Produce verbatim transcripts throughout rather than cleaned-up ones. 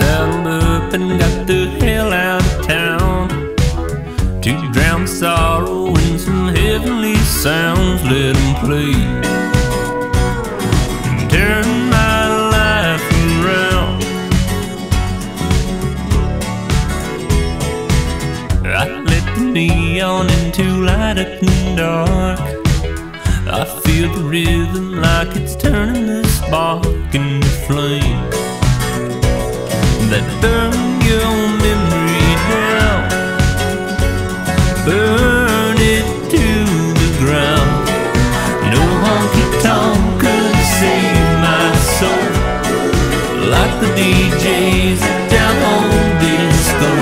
sun opened up the hell out of town to drown sorrow in some heavenly sounds. Let them play and turn my life around. I let the neon into light up and dark. I feel the rhythm like it's turning the spark into flame that burn your memory down. Burn it to the ground. No honky-tonk could save my soul like the D Js down on disco.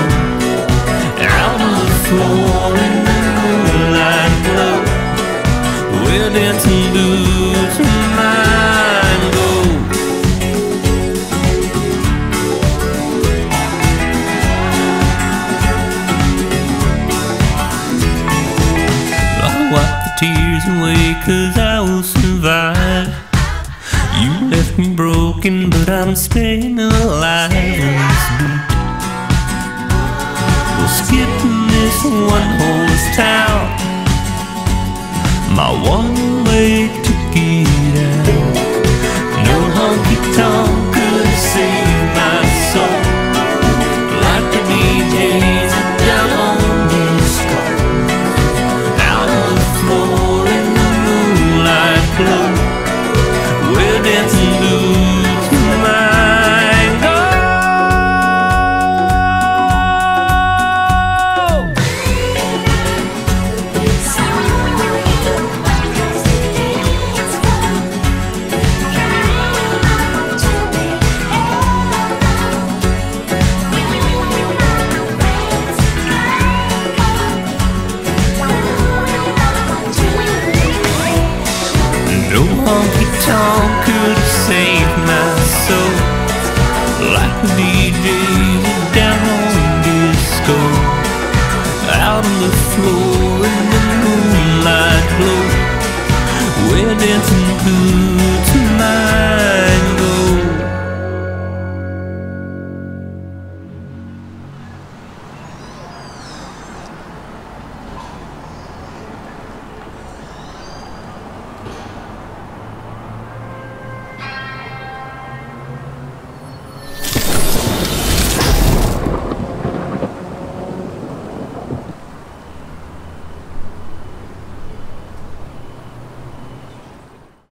Out on the floor in the moonlight glow, we're dancing blues from mine gold. Tears away, 'cause I will survive. You left me broken, but I'm staying alive on this beat. We'll skip this one horse town. My one way to get out. No honky tonk could save my soul like the D Js down on disco. Out on the floor in the moonlight glow, we're dancing blues to mine gold. No honky tonk could save my soul like the